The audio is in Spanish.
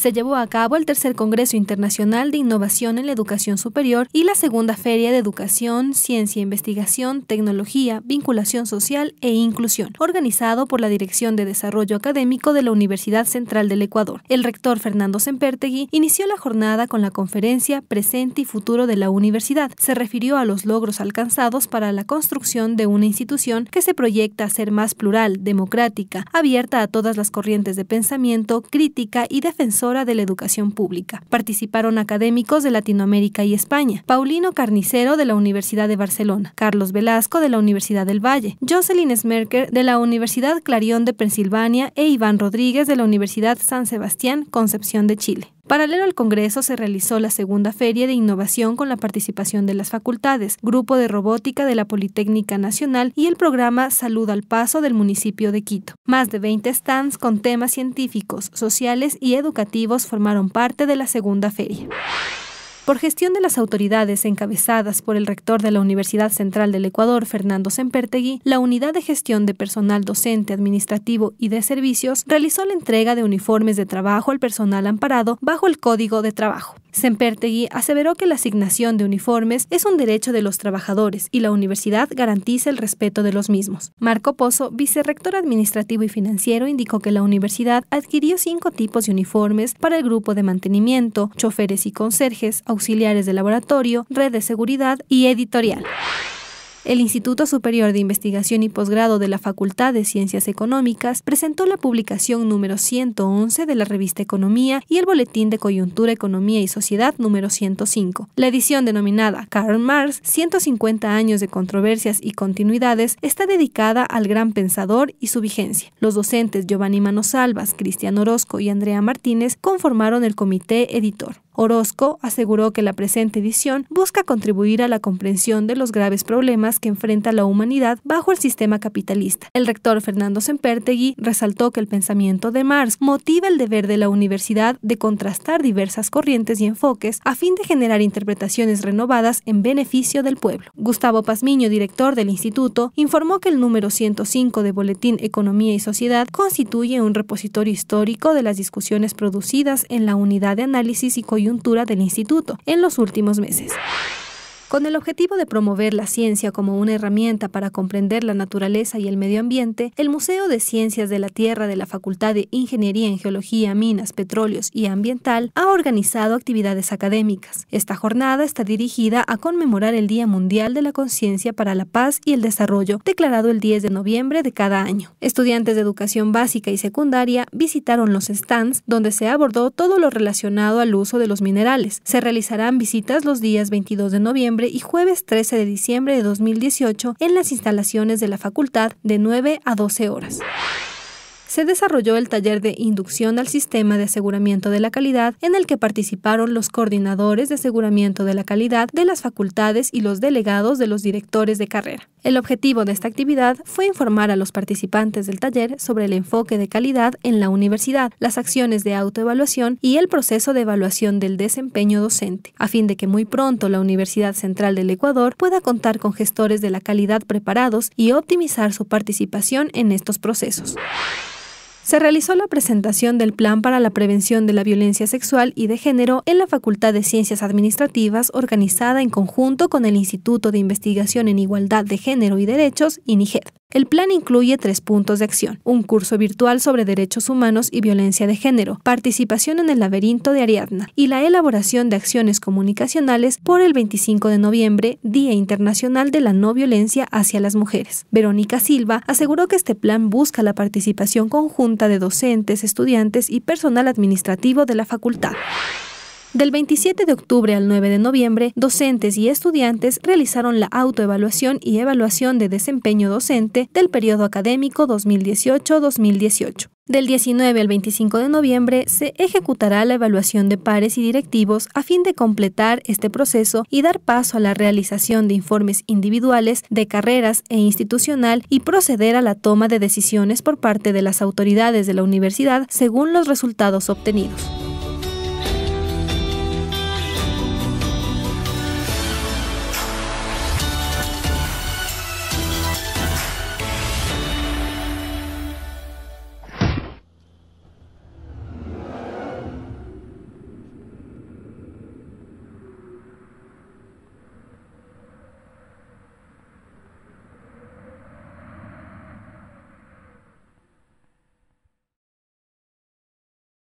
se llevó a cabo el tercer Congreso Internacional de Innovación en la Educación Superior y la segunda Feria de Educación, Ciencia, Investigación, Tecnología, Vinculación Social e Inclusión, organizado por la Dirección de Desarrollo Académico de la Universidad Central del Ecuador. El rector Fernando Sempertegui inició la jornada con la conferencia Presente y Futuro de la Universidad. Se refirió a los logros alcanzados para la construcción de una institución que se proyecta a ser más plural, democrática, abierta a todas las corrientes de pensamiento, crítica y defensora de la educación pública. Participaron académicos de Latinoamérica y España: Paulino Carnicero de la Universidad de Barcelona, Carlos Velasco de la Universidad del Valle, Jocelyn Smerker de la Universidad Clarion de Pensilvania e Iván Rodríguez de la Universidad San Sebastián, Concepción de Chile. Paralelo al Congreso se realizó la segunda Feria de Innovación con la participación de las facultades, Grupo de Robótica de la Politécnica Nacional y el programa Salud al Paso del municipio de Quito. Más de 20 stands con temas científicos, sociales y educativos formaron parte de la segunda feria. Por gestión de las autoridades encabezadas por el rector de la Universidad Central del Ecuador, Fernando Sempertegui, la Unidad de Gestión de Personal Docente, Administrativo y de Servicios realizó la entrega de uniformes de trabajo al personal amparado bajo el Código de Trabajo. Sempertegui aseveró que la asignación de uniformes es un derecho de los trabajadores y la universidad garantiza el respeto de los mismos. Marco Pozo, vicerrector administrativo y financiero, indicó que la universidad adquirió 5 tipos de uniformes para el grupo de mantenimiento, choferes y conserjes, auxiliares de laboratorio, red de seguridad y editorial. El Instituto Superior de Investigación y Posgrado de la Facultad de Ciencias Económicas presentó la publicación número 111 de la revista Economía y el Boletín de Coyuntura, Economía y Sociedad número 105. La edición denominada Karl Marx, 150 años de controversias y continuidades, está dedicada al gran pensador y su vigencia. Los docentes Giovanni Manosalvas, Cristian Orozco y Andrea Martínez conformaron el comité editor. Orozco aseguró que la presente edición busca contribuir a la comprensión de los graves problemas que enfrenta la humanidad bajo el sistema capitalista. El rector Fernando Sempertegui resaltó que el pensamiento de Marx motiva el deber de la universidad de contrastar diversas corrientes y enfoques a fin de generar interpretaciones renovadas en beneficio del pueblo. Gustavo Pazmiño, director del instituto, informó que el número 105 de Boletín Economía y Sociedad constituye un repositorio histórico de las discusiones producidas en la unidad de análisis y coyuntura del instituto en los últimos meses. Con el objetivo de promover la ciencia como una herramienta para comprender la naturaleza y el medio ambiente, el Museo de Ciencias de la Tierra de la Facultad de Ingeniería en Geología, Minas, Petróleos y Ambiental ha organizado actividades académicas. Esta jornada está dirigida a conmemorar el Día Mundial de la Conciencia para la Paz y el Desarrollo, declarado el 10 de noviembre de cada año. Estudiantes de educación básica y secundaria visitaron los stands donde se abordó todo lo relacionado al uso de los minerales. Se realizarán visitas los días 22 de noviembre y jueves 13 de diciembre de 2018 en las instalaciones de la facultad de 9 a 12 horas. Se desarrolló el taller de inducción al sistema de aseguramiento de la calidad, en el que participaron los coordinadores de aseguramiento de la calidad de las facultades y los delegados de los directores de carrera. El objetivo de esta actividad fue informar a los participantes del taller sobre el enfoque de calidad en la universidad, las acciones de autoevaluación y el proceso de evaluación del desempeño docente, a fin de que muy pronto la Universidad Central del Ecuador pueda contar con gestores de la calidad preparados y optimizar su participación en estos procesos. Se realizó la presentación del Plan para la Prevención de la Violencia Sexual y de Género en la Facultad de Ciencias Administrativas, organizada en conjunto con el Instituto de Investigación en Igualdad de Género y Derechos, INIGED. El plan incluye 3 puntos de acción: un curso virtual sobre derechos humanos y violencia de género, participación en el laberinto de Ariadna y la elaboración de acciones comunicacionales por el 25 de noviembre, Día Internacional de la No Violencia hacia las Mujeres. Verónica Silva aseguró que este plan busca la participación conjunta de docentes, estudiantes y personal administrativo de la facultad. Del 27 de octubre al 9 de noviembre, docentes y estudiantes realizaron la autoevaluación y evaluación de desempeño docente del periodo académico 2018-2018. Del 19 al 25 de noviembre se ejecutará la evaluación de pares y directivos a fin de completar este proceso y dar paso a la realización de informes individuales, de carreras e institucional y proceder a la toma de decisiones por parte de las autoridades de la universidad según los resultados obtenidos.